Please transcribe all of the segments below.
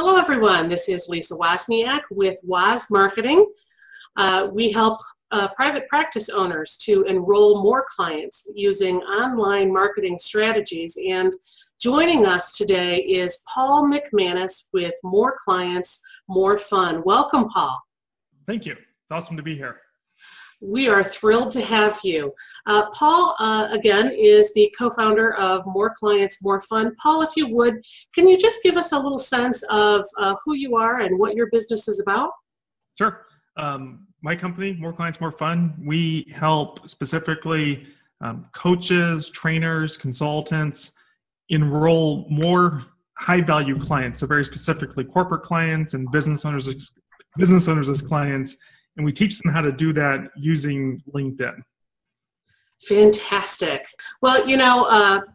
Hello everyone, this is Lisa Wozniak with Woz Marketing. We help private practice owners to enroll more clients using online marketing strategies, and joining us today is Paul McManus with More Clients, More Fun. Welcome, Paul. Thank you. It's awesome to be here. We are thrilled to have you. Paul, again, is the co-founder of More Clients, More Fun. Paul, if you would, can you just give us a little sense of who you are and what your business is about? Sure. My company, More Clients, More Fun, we help specifically coaches, trainers, consultants enroll more high-value clients, so very specifically corporate clients and business owners as clients. And we teach them how to do that using LinkedIn. Fantastic. Well, you know,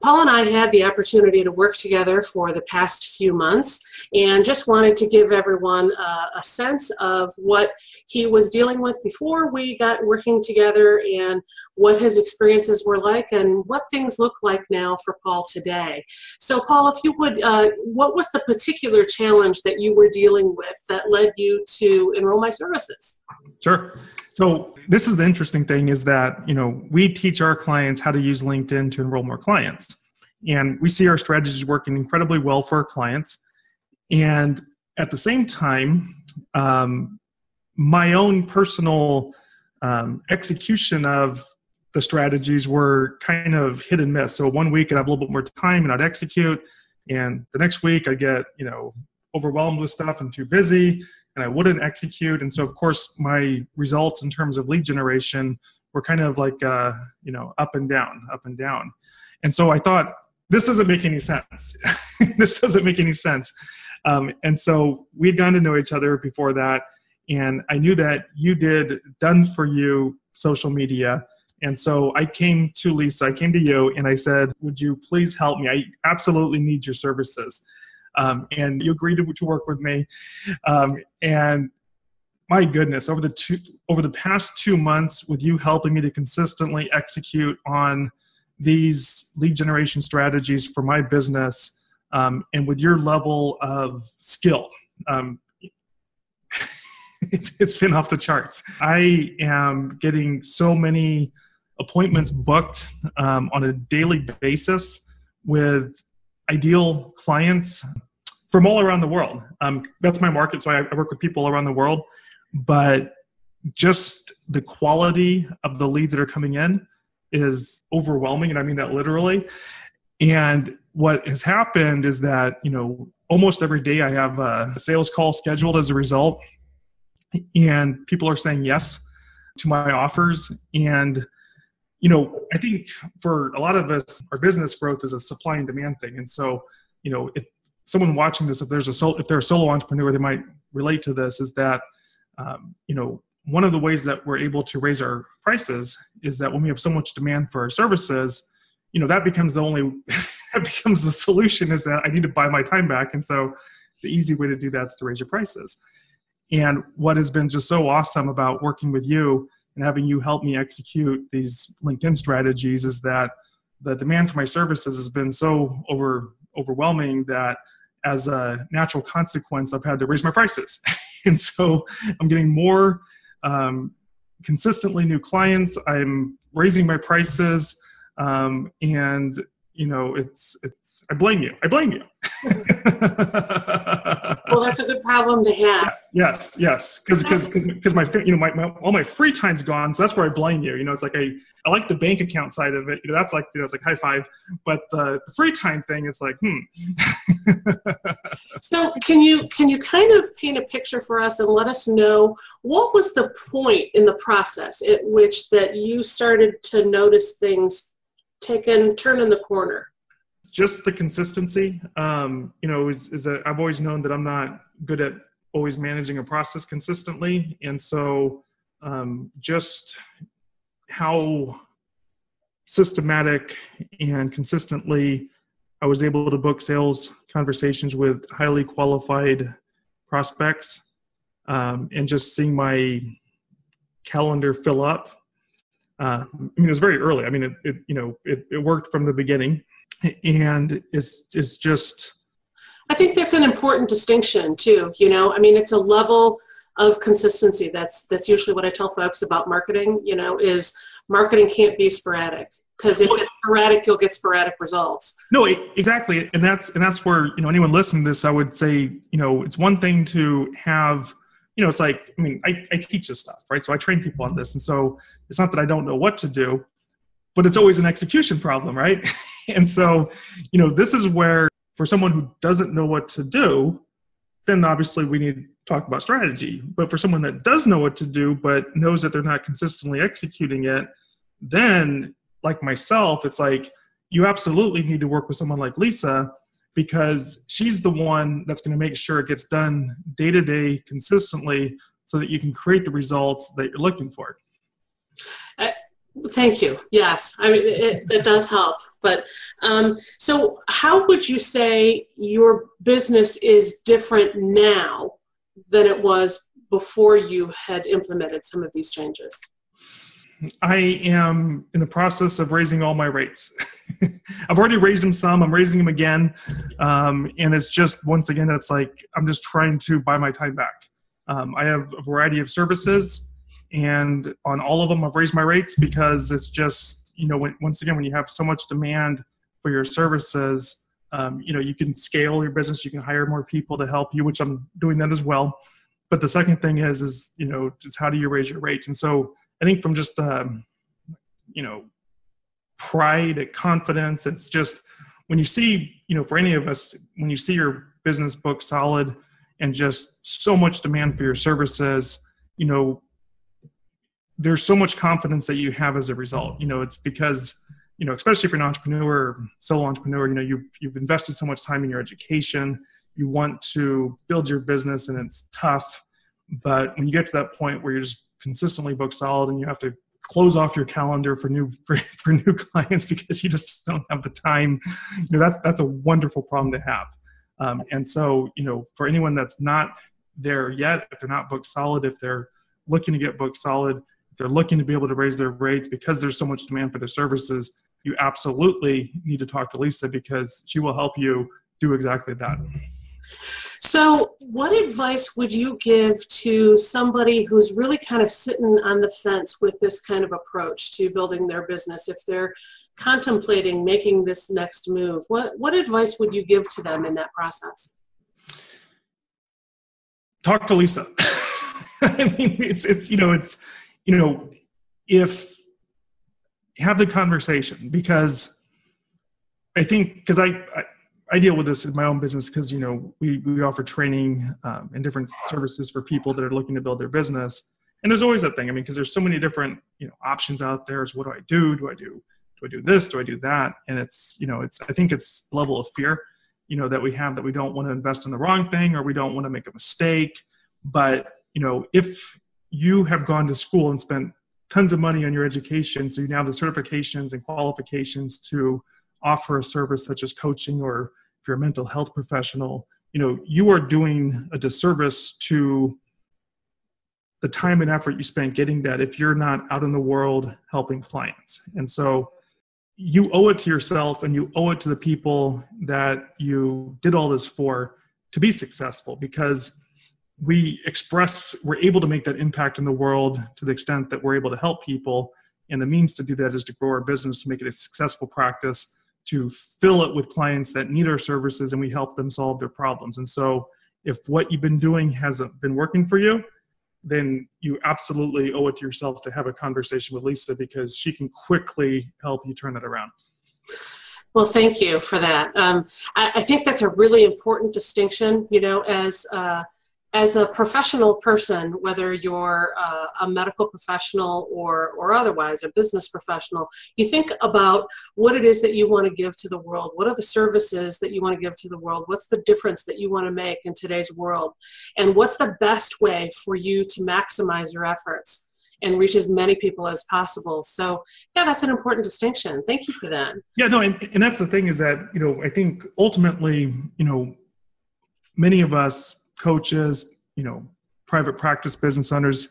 Paul and I had the opportunity to work together for the past few months, and just wanted to give everyone a sense of what he was dealing with before we got working together, and what his experiences were like, and what things look like now for Paul today. So Paul, if you would, what was the particular challenge that you were dealing with that led you to enroll my services? Sure. So this is the interesting thing, is that, you know, we teach our clients how to use LinkedIn to enroll more clients. And we see our strategies working incredibly well for our clients. And at the same time, my own personal execution of the strategies were kind of hit and miss. So one week I'd have a little bit more time and I'd execute. And the next week I'd get, you know, overwhelmed with stuff and too busy, and I wouldn't execute. And so, of course, my results in terms of lead generation were kind of like, you know, up and down, up and down. And so I thought, this doesn't make any sense. This doesn't make any sense. And so we'd gotten to know each other before that. And I knew that you did done for you social media. And so I came to Lisa, I came to you, and I said, would you please help me? I absolutely need your services. And you agreed to work with me. And my goodness, over the past 2 months, with you helping me to consistently execute on these lead generation strategies for my business, and with your level of skill, it's been off the charts. I am getting so many appointments booked on a daily basis with ideal clients from all around the world. That's my market, so I work with people around the world. But just the quality of the leads that are coming in is overwhelming, and I mean that literally. And what has happened is that, you know, almost every day I have a sales call scheduled as a result, and people are saying yes to my offers. And you know, I think for a lot of us, our business growth is a supply and demand thing. And so, you know, if someone watching this, if they're a solo entrepreneur, they might relate to this, is that, you know, one of the ways that we're able to raise our prices is that when we have so much demand for our services, you know, that becomes the only, that becomes the solution, is that I need to buy my time back. And so the easy way to do that is to raise your prices. And what has been just so awesome about working with you and having you help me execute these LinkedIn strategies is that the demand for my services has been so overwhelming that, as a natural consequence, I've had to raise my prices. And so I'm getting more consistently new clients. I'm raising my prices, and you know, it's. I blame you. I blame you. Well, that's a good problem to have. Yes, yes. Because my, you know, all my free time's gone, so that's where I blame you. You know, it's like I like the bank account side of it. You know, that's like, you know, it's like high five. But the free time thing, it's like So can you kind of paint a picture for us and let us know what was the point in the process at which that you started to notice things turning the corner? Just the consistency, you know, is that I've always known that I'm not good at always managing a process consistently. And so just how systematic and consistently I was able to book sales conversations with highly qualified prospects, and just seeing my calendar fill up. I mean, it was very early. I mean, it worked from the beginning, and it's just I think that's an important distinction too. You know, I mean, it's a level of consistency. That's usually what I tell folks about marketing, you know, is marketing can't be sporadic, because if it's sporadic, you'll get sporadic results. No, exactly. And that's where, you know, anyone listening to this, I would say, you know, it's one thing to have, you know, it's like, I mean, I teach this stuff, right? So I train people on this. And so it's not that I don't know what to do, but it's always an execution problem, right? And so, you know, this is where for someone who doesn't know what to do, then obviously we need to talk about strategy. But for someone that does know what to do, but knows that they're not consistently executing it, then like myself, it's like, you absolutely need to work with someone like Lisa, because she's the one that's going to make sure it gets done day to day consistently so that you can create the results that you're looking for. Thank you. Yes. I mean, it does help. But so how would you say your business is different now than it was before you had implemented some of these changes? I am in the process of raising all my rates. I've already raised them some. I'm raising them again. And it's just, once again, it's like, I'm just trying to buy my time back. I have a variety of services, and on all of them, I've raised my rates, because it's just, you know, once again, when you have so much demand for your services, you know, you can scale your business, you can hire more people to help you, which I'm doing that as well. But the second thing is, you know, it's how do you raise your rates? And so I think from just, you know, pride and confidence, it's just when you see, you know, for any of us, when you see your business book solid and just so much demand for your services, you know, there's so much confidence that you have as a result. You know, it's because, you know, especially if you're an entrepreneur, solo entrepreneur, you know, you've invested so much time in your education. You want to build your business, and it's tough. But when you get to that point where you're just consistently book solid, and you have to close off your calendar for new clients because you just don't have the time, you know, that's a wonderful problem to have. And so, you know, for anyone that's not there yet, if they're not book solid, if they're looking to get book solid, if they're looking to be able to raise their rates because there's so much demand for their services, you absolutely need to talk to Lisa, because she will help you do exactly that. So what advice would you give to somebody who's really kind of sitting on the fence with this kind of approach to building their business? If they're contemplating making this next move, what advice would you give to them in that process? Talk to Lisa. I mean, it's, if have the conversation, because I think, because I deal with this in my own business, because, you know, we offer training and different services for people that are looking to build their business. And there's always that thing. I mean, because there's so many different, you know, options out there. So what do I do? Do I do this? Do I do that? And it's, you know, I think it's level of fear, you know, that we have, that we don't want to invest in the wrong thing, or we don't want to make a mistake. But, you know, if you have gone to school and spent tons of money on your education, so you now have the certifications and qualifications to offer a service such as coaching, or if you're a mental health professional, you know, you are doing a disservice to the time and effort you spent getting that if you're not out in the world helping clients. And so you owe it to yourself, and you owe it to the people that you did all this for to be successful, because we're able to make that impact in the world to the extent that we're able to help people. And the means to do that is to grow our business, to make it a successful practice, to fill it with clients that need our services, and we help them solve their problems. And so if what you've been doing hasn't been working for you, then you absolutely owe it to yourself to have a conversation with Lisa, because she can quickly help you turn that around. Well, thank you for that. I think that's a really important distinction, you know, as a professional person, whether you're a medical professional or otherwise, a business professional, you think about what it is that you want to give to the world. What are the services that you want to give to the world? What's the difference that you want to make in today's world? And what's the best way for you to maximize your efforts and reach as many people as possible? So yeah, that's an important distinction. Thank you for that. Yeah, no, and that's the thing, is that, you know, I think ultimately, you know, many of us, coaches, you know, private practice business owners,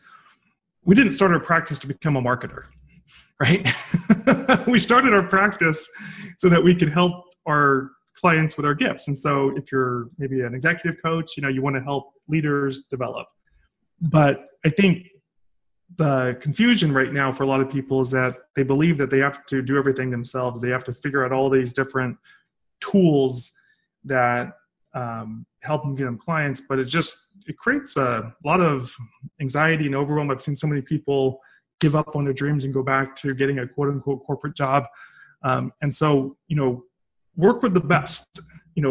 we didn't start our practice to become a marketer, right? We started our practice so that we could help our clients with our gifts. And so if you're maybe an executive coach, you want to help leaders develop. But I think the confusion right now for a lot of people is that they believe that they have to do everything themselves. They have to figure out all these different tools that help them get them clients. But it creates a lot of anxiety and overwhelm. I've seen so many people give up on their dreams and go back to getting a quote unquote corporate job. And so, work with the best,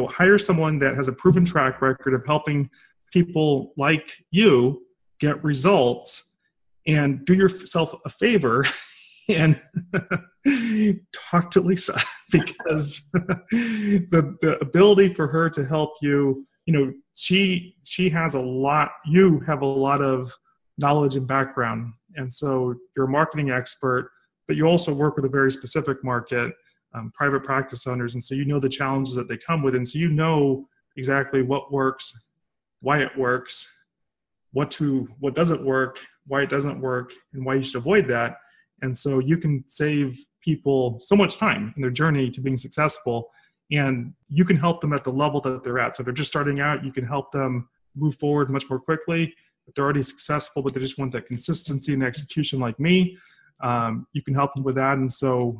hire someone that has a proven track record of helping people like you get results, and do yourself a favor and talk to Lisa, because the ability for her to help you, she has a lot, you have a lot of knowledge and background. And so you're a marketing expert, but you also work with a very specific market, private practice owners. And so the challenges that they come with. And so exactly what works, why it works, what doesn't work, why it doesn't work, and why you should avoid that. And so you can save people so much time in their journey to being successful, and you can help them at the level that they're at. So if they're just starting out, you can help them move forward much more quickly. If they're already successful, but they just want that consistency and execution like me, you can help them with that. And so,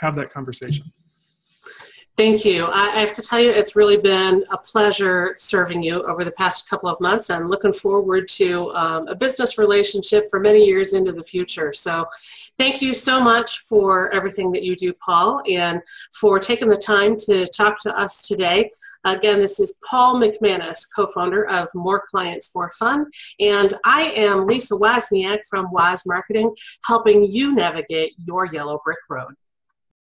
have that conversation. Thank you. I have to tell you, it's really been a pleasure serving you over the past couple of months, and looking forward to a business relationship for many years into the future. So thank you so much for everything that you do, Paul, and for taking the time to talk to us today. Again, this is Paul McManus, co-founder of More Clients, More Fun, and I am Lisa Wozniak from Woz Marketing, helping you navigate your yellow brick road.